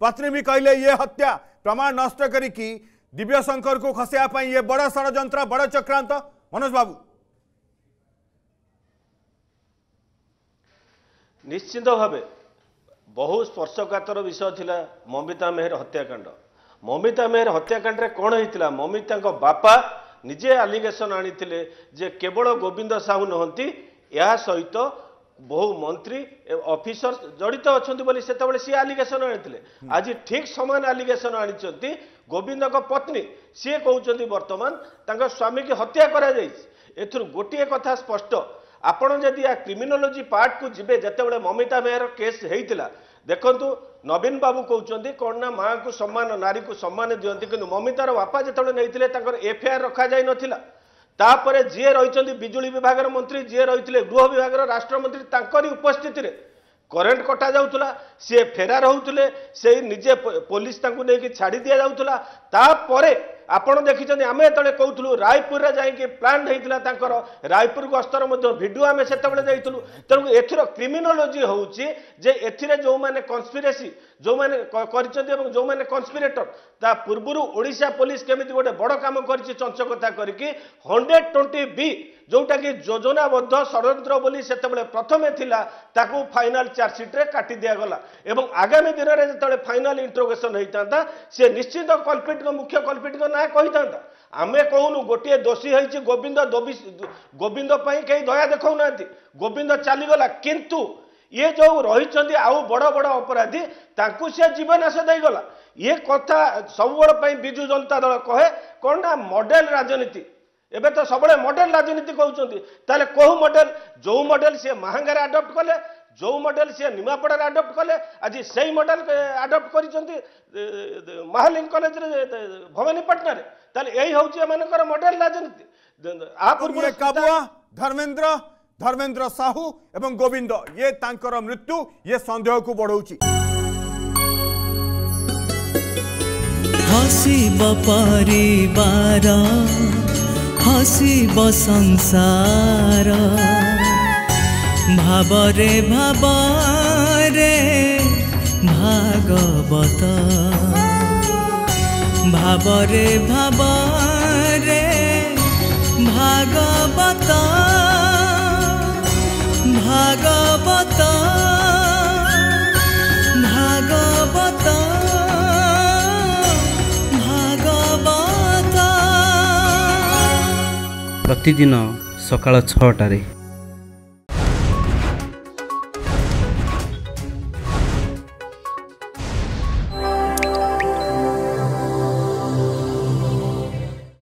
पत्नी भी कहले ये हत्या प्रमाण नष्ट करी दिव्यशंकर को खसैया ये बड़ षड्यंत्र बड़ चक्रांत। मनोज बाबू निश्चित भाव बहुत स्पर्शकातर विषय थिला ममिता मेहर हत्याकांड। ममिता मेहर हत्याकांड कौन होता ममिता बापा निजे आलिगेसन आनी जे केवल गोविंद साहू नहंती या सहित बहु मंत्री ऑफिसर जड़ित अच्छा से आलिगेसन आनी आज ठीक सामान आलिगेसन आनी गोविंद पत्नी सी कहते बर्तमान स्वामी की हत्या कर गोटे कथा स्पष्ट आपण जदि या क्रिमिनोलोजी पार्ट को जिबे जितेबाला ममिता मेहर केस होता देखु नवीन बाबू कहते कौन ना माँ को सम्मान नारी को सम्मान दिखती कि ममितार बापा जिते नहीं एफआईआर रखा जा ना तापर जी रही बिजुली विभाग मंत्री जी रही गृह विभाग राष्ट्रमंत्री तांकरी उपस्थिति में करेन्ट कटा जाऊला सी फेरार होते से निजे पुलिस नहीं छाड़ दि जाऊला आपण देखिए आम जो कहूँ रायपुर जाकि प्लांट होता रायपुर गस्तर भिडियो आम से जाइलु तेणु एथर क्रिमिनोलोजी हूँ जे ए जो मैंने कन्स्पिरेसी जो मैंने जो मैंने कन्स्पिरेटर ता पूर्व ओडिशा पुलिस केमी गोटे बड़ काम कर चंचकता करके 120B जोटा कि योजनाबद्ध षड्यंत्र बोली से प्रथम थिला ताकू फाइनल चार्जसीट रे काटी दिया गला एवं आगामी दिन में जो फाइनल इंट्रोगेसन होता से निश्चित कल्पिट मुख्य कल्पिट ना कही था आम कहूनु गोटे दोषी है गोविंद कहीं दया देखा ना गोविंद चलीगला किंतु ये जो रही आउ बड़ बड़ अपराधी ताकू से जीवनाश देगला ये कथा सबुबड़ बिजु जनता दल कहे कौन ना मॉडल राजनीति एबे तो सबले मॉडल राजनीति कहते ताले कहू मॉडल जो मॉडल सी महांगार आडप्ट कले जो मॉडल सी निमापड़ार आडप्ट कले आज से ही मॉडल आडप्ट कर महालिंग कॉलेज भवानीपाटन ताले यही हूँ मॉडल राजनीति। आप धर्मेंद्र साहू एवं गोविंद ये तांकर मृत्यु ये संदेह को बढ़ाऊँगी हसीब संसार भावरे भागवत भावरे भागवत भागवत भागवत प्रतिदिन सकाल 6 टारे।